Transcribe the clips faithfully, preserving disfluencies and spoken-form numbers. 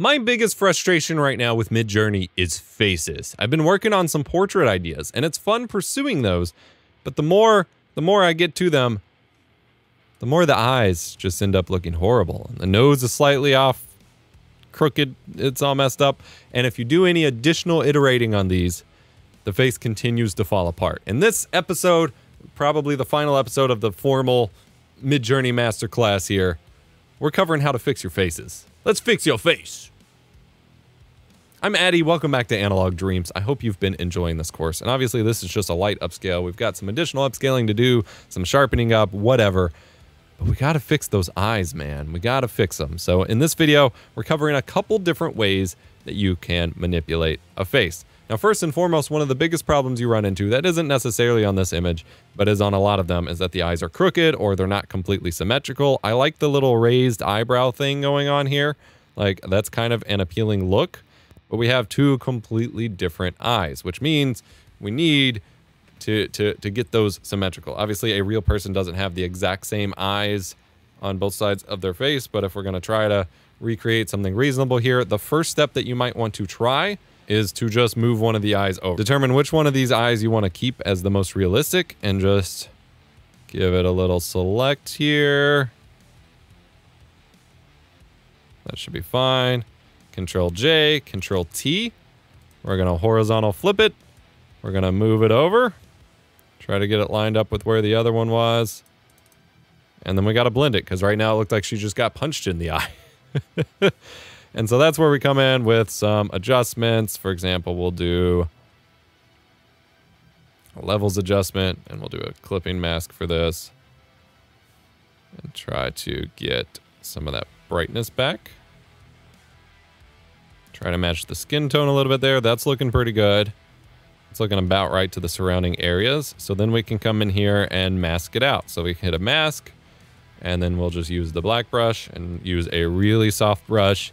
My biggest frustration right now with MidJourney is faces. I've been working on some portrait ideas, and it's fun pursuing those, but the more, the more I get to them, the more the eyes just end up looking horrible. The nose is slightly off, crooked, it's all messed up, and if you do any additional iterating on these, the face continues to fall apart. And this episode, probably the final episode of the formal MidJourney Masterclass here, we're covering how to fix your faces. Let's fix your face. I'm Addy, welcome back to Analog Dreams. I hope you've been enjoying this course. And obviously this is just a light upscale. We've got some additional upscaling to do, some sharpening up, whatever. But we gotta fix those eyes, man. We gotta fix them. So in this video, we're covering a couple different ways that you can manipulate a face. Now, first and foremost, one of the biggest problems you run into that isn't necessarily on this image, but is on a lot of them, is that the eyes are crooked or they're not completely symmetrical. I like the little raised eyebrow thing going on here. Like, that's kind of an appealing look, but we have two completely different eyes, which means we need to, to, to get those symmetrical. Obviously, a real person doesn't have the exact same eyes on both sides of their face, but if we're gonna try to recreate something reasonable here, the first step that you might want to try is to just move one of the eyes over. Determine which one of these eyes you want to keep as the most realistic and just give it a little select here. That should be fine. Control J, Control T. We're gonna horizontal flip it. We're gonna move it over. Try to get it lined up with where the other one was. And then we gotta blend it because right now it looked like she just got punched in the eye. And so that's where we come in with some adjustments. For example, we'll do a levels adjustment and we'll do a clipping mask for this and try to get some of that brightness back. Try to match the skin tone a little bit there. That's looking pretty good. It's looking about right to the surrounding areas. So then we can come in here and mask it out. So we can hit a mask and then we'll just use the black brush and use a really soft brush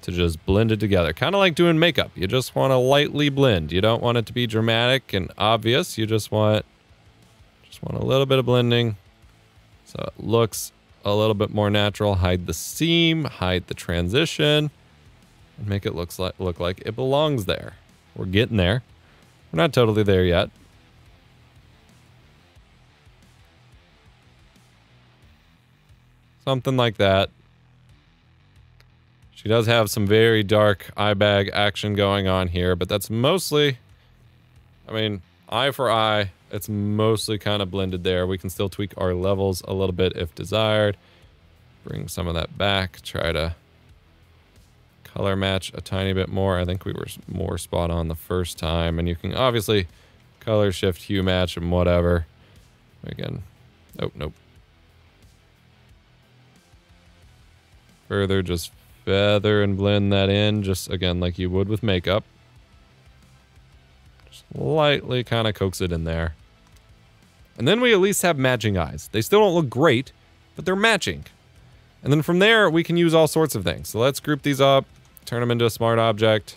to just blend it together. Kind of like doing makeup. You just want to lightly blend. You don't want it to be dramatic and obvious. You just want just want a little bit of blending so it looks a little bit more natural. Hide the seam, hide the transition, and make it looks like, look like it belongs there. We're getting there. We're not totally there yet. Something like that. She does have some very dark eye bag action going on here, but that's mostly, I mean, eye for eye, it's mostly kind of blended there. We can still tweak our levels a little bit if desired. Bring some of that back, try to color match a tiny bit more. I think we were more spot on the first time, and you can obviously color shift, hue match, and whatever. Again, nope, nope. Further, just feather and blend that in, just again like you would with makeup. Just lightly kind of coax it in there. And then we at least have matching eyes. They still don't look great, but they're matching. And then from there, we can use all sorts of things. So let's group these up, turn them into a smart object.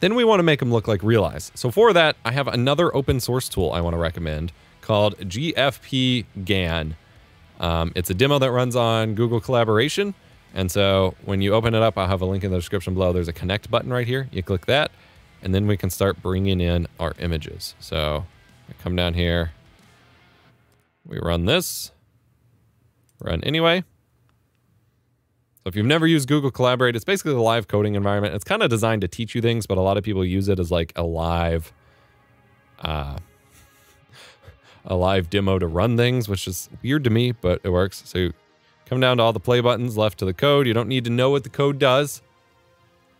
Then we want to make them look like real eyes. So for that, I have another open source tool I want to recommend called G F P GAN. Um, it's a demo that runs on Google Collaboration. And so when you open it up, I'll have a link in the description below. There's a connect button right here. You click that, and then we can start bringing in our images. So I come down here, we run this, run anyway. So if you've never used Google Collaborate, it's basically a live coding environment. It's kind of designed to teach you things, but a lot of people use it as like a live, uh, a live demo to run things, which is weird to me, but it works. So you come down to all the play buttons, left to the code. You don't need to know what the code does.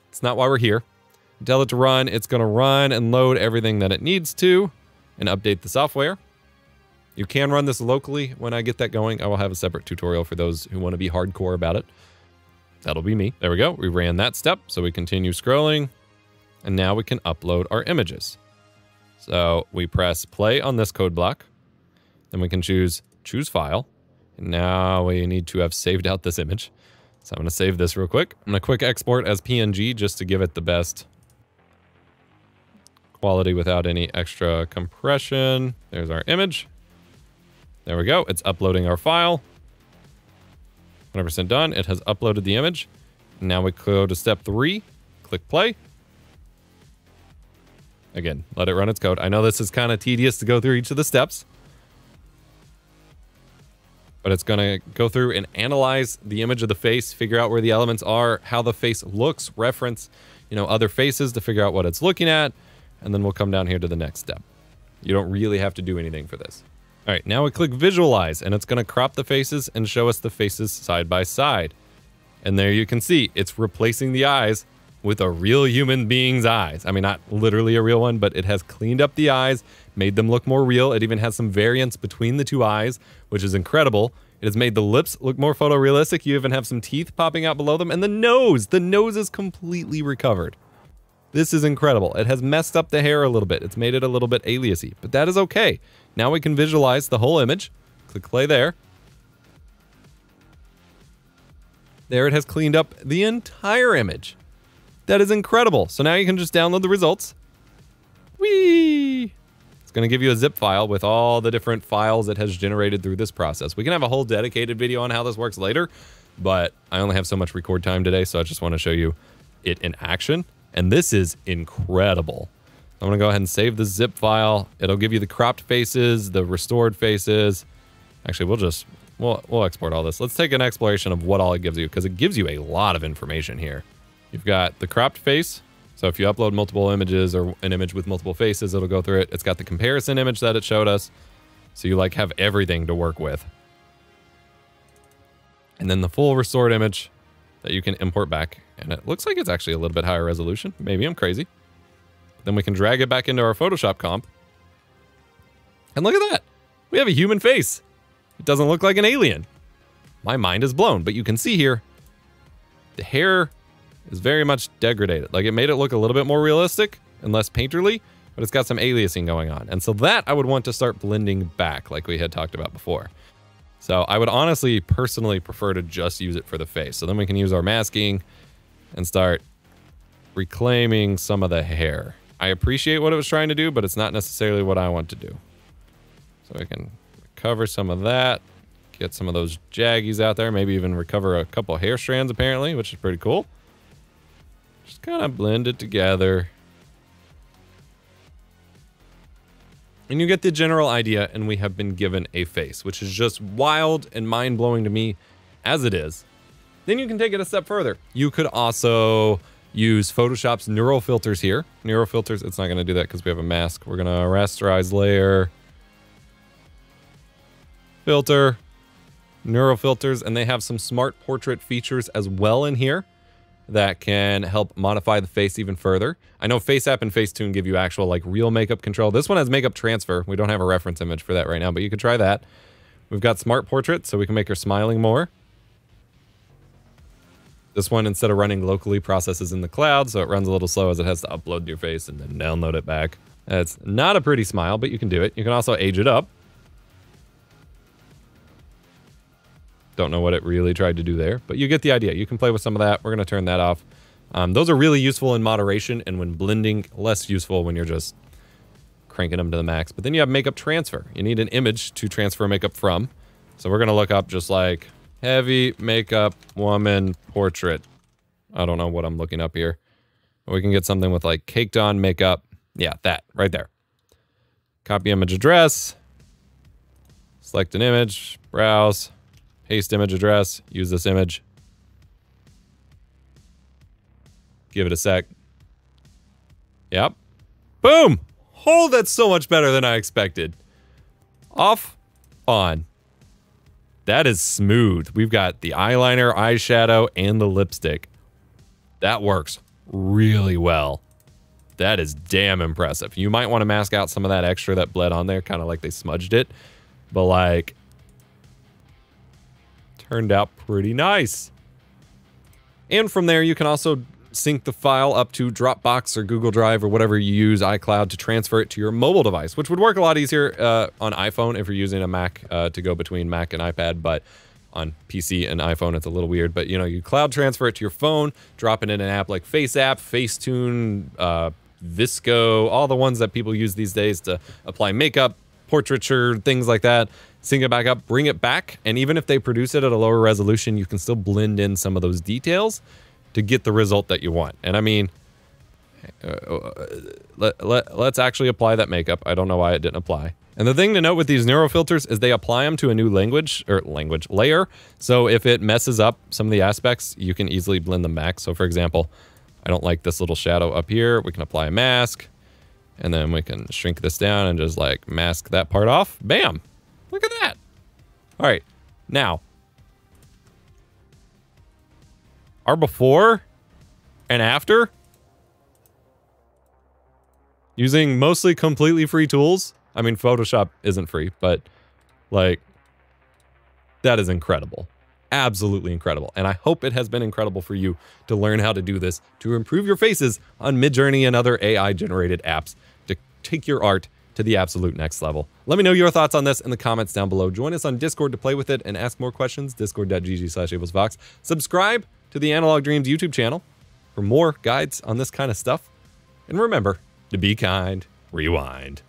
It's not why we're here. You tell it to run. It's going to run and load everything that it needs to and update the software. You can run this locally. When I get that going, I will have a separate tutorial for those who want to be hardcore about it. That'll be me. There we go. We ran that step. So we continue scrolling and now we can upload our images. So we press play on this code block. Then we can choose choose file. And now we need to have saved out this image. So I'm going to save this real quick. I'm going to quick export as P N G just to give it the best quality without any extra compression. There's our image. There we go. It's uploading our file. one hundred percent done. It has uploaded the image. Now we go to step three, click play. Again, let it run its code. I know this is kind of tedious to go through each of the steps, but it's gonna go through and analyze the image of the face, figure out where the elements are, how the face looks, reference, you know, other faces to figure out what it's looking at, and then we'll come down here to the next step. You don't really have to do anything for this. All right, now we click visualize, and it's gonna crop the faces and show us the faces side by side. And there you can see, it's replacing the eyes with a real human being's eyes. I mean, not literally a real one, but it has cleaned up the eyes, made them look more real. It even has some variance between the two eyes, which is incredible. It has made the lips look more photorealistic. You even have some teeth popping out below them, and the nose, the nose is completely recovered. This is incredible. It has messed up the hair a little bit. It's made it a little bit aliasy, but that is okay. Now we can visualize the whole image. Click play there. There it has cleaned up the entire image. That is incredible. So now you can just download the results. Whee! It's going to give you a zip file with all the different files it has generated through this process. We can have a whole dedicated video on how this works later, but I only have so much record time today, so I just want to show you it in action. And this is incredible. I'm going to go ahead and save the zip file. It'll give you the cropped faces, the restored faces. Actually, we'll just, we'll, we'll export all this. Let's take an exploration of what all it gives you, because it gives you a lot of information here. You've got the cropped face. So if you upload multiple images or an image with multiple faces, it'll go through it. It's got the comparison image that it showed us. So you like have everything to work with. And then the full restored image that you can import back. And it looks like it's actually a little bit higher resolution. Maybe I'm crazy. Then we can drag it back into our Photoshop comp. And look at that. We have a human face. It doesn't look like an alien. My mind is blown, but you can see here the hair is very much degraded. Like, it made it look a little bit more realistic and less painterly, but it's got some aliasing going on. And so that I would want to start blending back like we had talked about before. So I would honestly personally prefer to just use it for the face. So then we can use our masking and start reclaiming some of the hair. I appreciate what it was trying to do, but it's not necessarily what I want to do. So I can recover some of that, get some of those jaggies out there, maybe even recover a couple hair strands apparently, which is pretty cool. Just kind of blend it together. And you get the general idea, and we have been given a face, which is just wild and mind-blowing to me as it is. Then you can take it a step further. You could also use Photoshop's neural filters here. Neural filters, it's not going to do that because we have a mask. We're going to rasterize layer, filter, neural filters, and they have some smart portrait features as well in here that can help modify the face even further. I know FaceApp and FaceTune give you actual like real makeup control. This one has makeup transfer. We don't have a reference image for that right now, but you could try that. We've got smart portrait, so we can make her smiling more. This one, instead of running locally, processes in the cloud, so it runs a little slow as it has to upload your face and then download it back. It's not a pretty smile, but you can do it. You can also age it up. Don't know what it really tried to do there, but you get the idea. You can play with some of that. We're going to turn that off. Um, those are really useful in moderation, and when blending, less useful when you're just cranking them to the max. But then you have makeup transfer. You need an image to transfer makeup from. So we're going to look up just like heavy makeup woman portrait. I don't know what I'm looking up here. We can get something with like caked on makeup. Yeah, that right there. Copy image address. Select an image. Browse. Paste image address, use this image. Give it a sec. Yep. Boom! Oh, that's so much better than I expected. Off, on. That is smooth. We've got the eyeliner, eyeshadow, and the lipstick. That works really well. That is damn impressive. You might want to mask out some of that extra that bled on there, kind of like they smudged it. But like, turned out pretty nice. And from there, you can also sync the file up to Dropbox or Google Drive or whatever you use, iCloud, to transfer it to your mobile device, which would work a lot easier uh, on iPhone if you're using a Mac uh, to go between Mac and iPad, but on P C and iPhone, it's a little weird. But you know, you cloud transfer it to your phone, drop it in an app like FaceApp, FaceTune, uh, V S C O, all the ones that people use these days to apply makeup, portraiture, things like that. sync it back up, bring it back. And even if they produce it at a lower resolution, you can still blend in some of those details to get the result that you want. And I mean, uh, let, let, let's actually apply that makeup. I don't know why it didn't apply. And the thing to note with these neural filters is they apply them to a new language or language layer. So if it messes up some of the aspects, you can easily blend them back. So for example, I don't like this little shadow up here. We can apply a mask and then we can shrink this down and just like mask that part off. Bam. Look at that. All right. Now, our before and after using mostly completely free tools. I mean, Photoshop isn't free, but like that is incredible. Absolutely incredible. And I hope it has been incredible for you to learn how to do this, to improve your faces on MidJourney and other A I generated apps, to take your art to the absolute next level. Let me know your thoughts on this in the comments down below. Join us on Discord to play with it and ask more questions. Discord dot g g slash ablesvox. Subscribe to the Analog Dreams YouTube channel for more guides on this kind of stuff. And remember to be kind, rewind.